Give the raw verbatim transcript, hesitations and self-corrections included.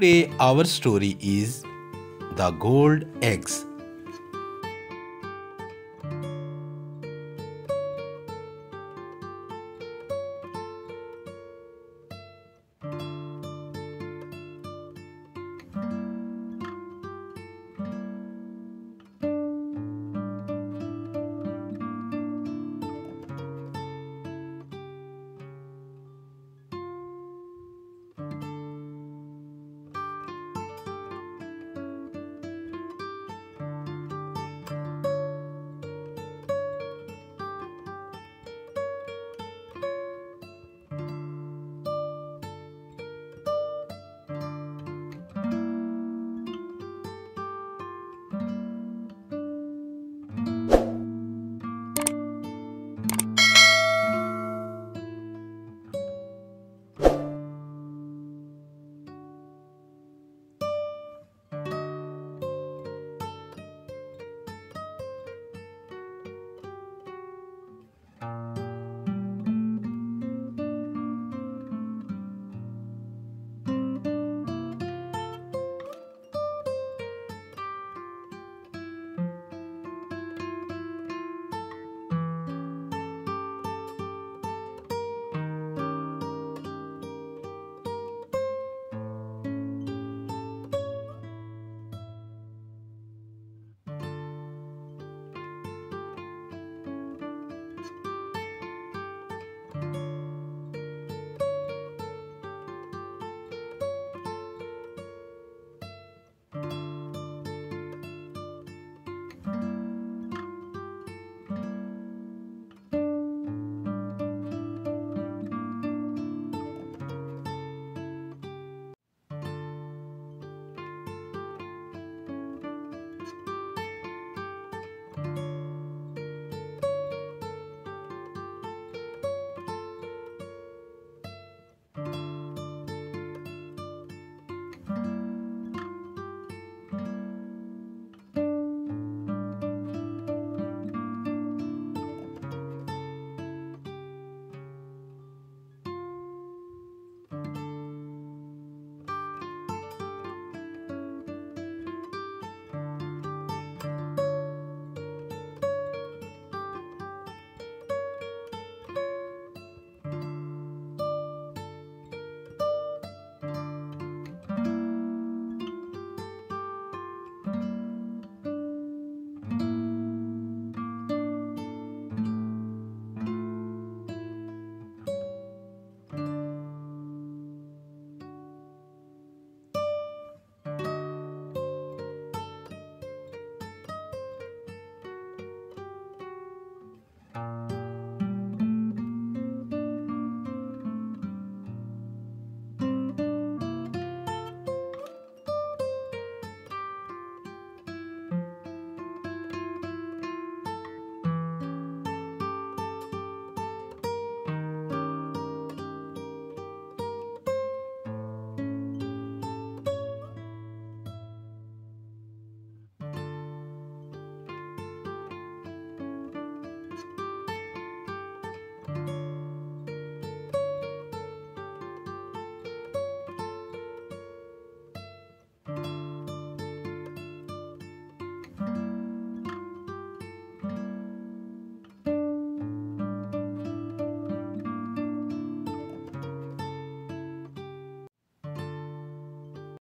Today our story is The Gold Eggs